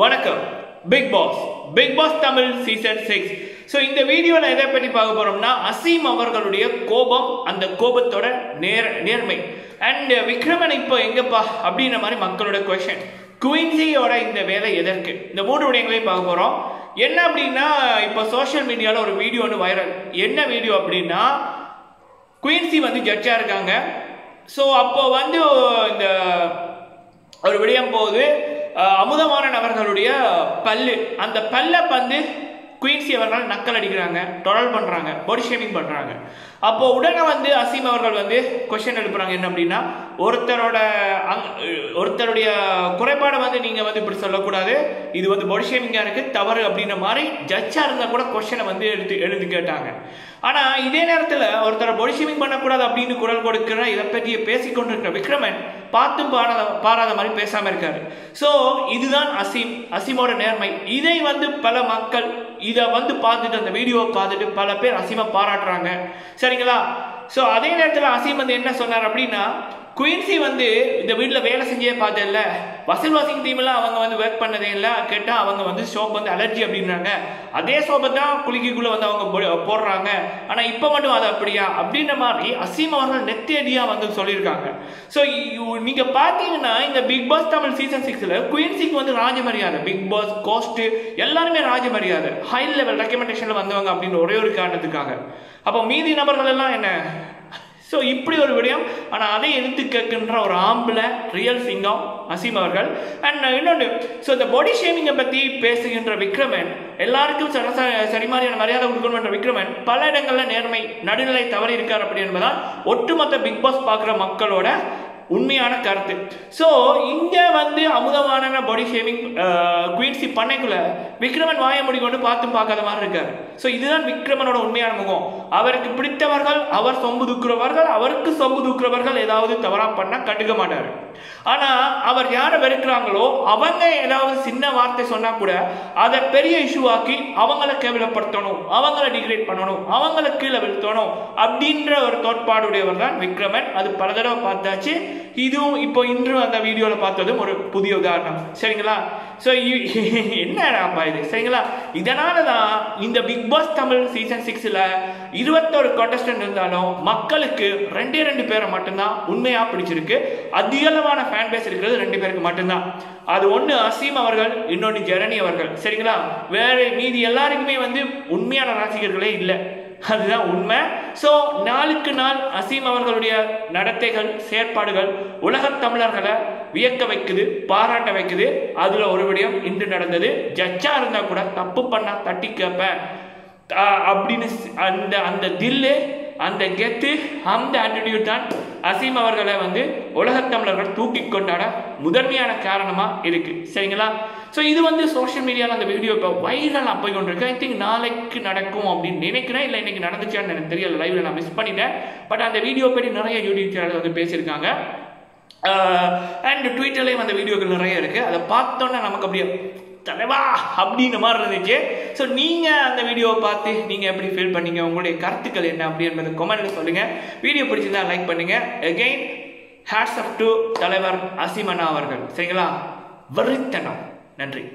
வணக்கம் Bigg Boss Tamil season 6 so இந்த வீடியோல எதை பத்தி பார்க்க போறோம்னா அசீம் அவர்களுடைய கோபம் அந்த கோபத்தோட நேர்மை and விக்ரமன் இப்போ எங்கப்பா அப்படின மாதிரி மக்களோட क्वेश्चन குயின்சியோட இந்த வேலை எதற்கு இந்த மூணு விடயங்களையும் பார்க்க போறோம் என்ன அப்படினா இப்போ சோஷியல் மீடியால ஒரு வீடியோ வந்து வைரல் என்ன வீடியோ அப்படினா குயின்சி வந்து ஜட்ஜா இருக்காங்க சோ அப்போ வந்து இந்த ஒரு விடயம் போகுது அமுதமாறன் அவர்களுடைய பல்லு அந்த பல்ல வந்து குயின்சி அவர்கள் நக்கல் அடிக்குறாங்க டொரல் பண்றாங்க பாடி ஷேமிங் பண்றாங்க அப்போ உடனே வந்து அசீம் அவர்கள் வந்து क्वेश्चन எழுப்புறாங்க என்ன அப்படினா ஒருத்தரோட குறைபாடு வந்து நீங்க வந்து இப்படி சொல்ல கூடாது இது வந்து பாடி ஷேமிங்கா இருக்கு தவறு அப்படின மாதிரி ஜட்ஜா இருந்தா கூட क्वेश्चन வந்து எழுதி கேட்டாங்க ஆனா இதே நேரத்துல ஒருத்தர பாடி ஷேமிங் பண்ண கூடாது அப்படினு குரல் கொடுக்கற இத பத்தியே பேசிக்கொண்டிருக்கிற விக்ரமன் பாத்தும் பாராத மாதிரி பேசாம இருக்காரு சோ இதுதான் அசீமோட நேர்மை இதை வந்து பல மக்கள் இத வந்து பார்த்துட்டு அந்த வீடியோவை பார்த்துட்டு பல பேர் அசீமை பாராட்டுறாங்க சரிங்களா சோ அதே நேரத்துல அசீம் வந்து என்ன சொன்னார் அப்படினா குயின்சி வந்து இந்த வீட்ல வேலை செஞ்சே பார்த்தல்ல வசல் வாஷிங் டீம்ல அவங்க வந்து வர்க் பண்ணதே இல்ல கேட்டா அவங்க வந்து சோப் வந்து அலர்ஜி அப்படினாங்க அதே சோப் தான் குளிக்குள்ள வந்து அவங்க போடுறாங்க ஆனா இப்போ மட்டும் அது அப்படியே அப்படின மாதிரி அசீம் அவர்கள் நெத்தியடியா வந்து சொல்லிருக்காங்க சோ நீங்க பாத்தீங்கன்னா இந்த பிக் பாஸ் தமிழ் சீசன் 6ல குயின்சிக்கு வந்து ராஜமரியாதை பிக் பாஸ் கோஸ்ட் எல்லாரும் ராஜமரியாதை ஹை லெவல் ரெக்கமெண்டேஷன்ல வந்தவங்க அப்படின ஒரே ஒரு காரணத்துக்காக அப்ப மீதி நபர்கள் எல்லாம் என்ன So, இப்படி ஒரு விடயம் ஆனா அதை எடுத்து கேக்குன்ற ஒரு ஆம்பள ரியல் சிங்கம் அசீம் அவர்கள் and இன்னொரு சோ the body shaming பத்தி பேசுகின்ற விக்ரமன் எல்லாருக்கும் சரிமாரியான மரியாதை கொடுக்கணும்ன்ற விக்ரமன் பல இடங்கள்ல நேர்மை நடுநிலை தவறி இருக்கார் அப்படி என்பதால் ஒட்டுமொத்த பிக் பாஸ் பார்க்குற மக்களோட உண்மையான கருத்து சோ இங்க வந்து அமுதமான பாடி ஷேமிங் குயின்சி பண்ணைக்குள்ள விக்ரமன் வாயை முடிக்கொண்டு பாத்தும் பார்க்காத மாதிரி இருக்காரு சோ இதுதான் விக்ரமனோட உண்மையான முகம் அவருக்கு பிடித்தவர்கள் அவர் சொம்புதுக்குறவர்கள் அவருக்கு சொம்புதுக்குறவர்கள் ஏதாவது தவறா பண்ண கண்டுக்க மாட்டாரு ஆனா அவர் யாரை வெறுக்கிறாங்களோ அவங்க ஏதாவது சின்ன வார்த்தை சொன்னா கூட அத பெரிய இஷ்யூவாக்கி அவங்கள கேவலப்படுத்தணும் அவங்கள டிகிரேட் பண்ணணும் அவங்கள கீழ விழுத்தணும் அப்படின்ற ஒரு தோட்பாடுடையவர் தான் விக்ரமன் அது பலதடவை பார்த்தாச்சு இதுவும் இப்போ இன்று அந்த வீடியோல பார்த்ததும் ஒரு புதிய உதாரணம் சரிங்களா சோ என்னடா பாயிது சரிங்களா இதனால தான் இந்த பிக் பாஸ் தமிழ் சீசன் 6ல 21 கான்டெஸ்டன்ட் இருந்தாலும் மக்களுக்கு ரெண்டு பேரை மட்டும் தான் உண்மையா பிடிச்சிருக்கு அதிகமான ஃபேன் பேஸ் இருக்குது ரெண்டு பேருக்கு மட்டும் தான் அது ஒன்னு அசீம் அவர்கள் இன்னொன்னு ஜெரணி அவர்கள் சரிங்களா வேற மீதி எல்லாருக்குமே வந்து உண்மையான ரசிகர்களே இல்ல அதுதான் உண்மை சோ நாளுக்கு நாள் அசீம் அவர்களுடைய நடத்தைகள் செயற்பாடுகள் உலக தமிழர்களை வியக்க வைக்குது பாராட்ட வைக்குது அதுல ஒரு விடயம் இன்று நடந்தது ஜட்ஜா இருந்தா கூட தப்பு பண்ணா தட்டி கேப்ப அப்படின அந்த அந்த தில்லே அந்த கெத்து அந்த ஆட்டிட்யூட் தான் அசீம் அவர்களை வந்து உலக தமிழர்கள் தூக்கி கொண்டாட முதன்மையான காரணமா இருக்கு சரிங்களா சோ இது வந்து சோஷியல் மீடியால அந்த வீடியோ இப்ப வைரலா போய் கொண்டிருக்கு ஐ திங்க் நாளைக்கு நடக்கும் அப்படி நினைக்கிறேன் இல்ல இன்னைக்கு நடந்துச்சான்னு எனக்கு தெரியல லைவ்ல நான் மிஸ் பண்ணிட்டேன் பட் அந்த வீடியோ பத்தி நிறைய யூடியூப் சேனல்ல வந்து பேசிருக்காங்க and ட்விட்டர்லயும் அந்த வீடியோக்கள் நிறைய இருக்கு அத பார்த்தோம்னா நமக்கு அப்படியே தலைவா அப்படின மாதிரி இருந்துச்சு சோ நீங்க அந்த வீடியோவை பார்த்து நீங்க எப்படி ஃபீல் பண்ணீங்க உங்களுடைய கருத்துக்கள் என்ன அப்படி என்பதை கமெண்ட்ல சொல்லுங்க வீடியோ பிடிச்சிருந்தா லைக் பண்ணுங்க again hats off to தலைவர் அசீம் அவர்கள் சரிங்களா வெறித்தனம் நன்றி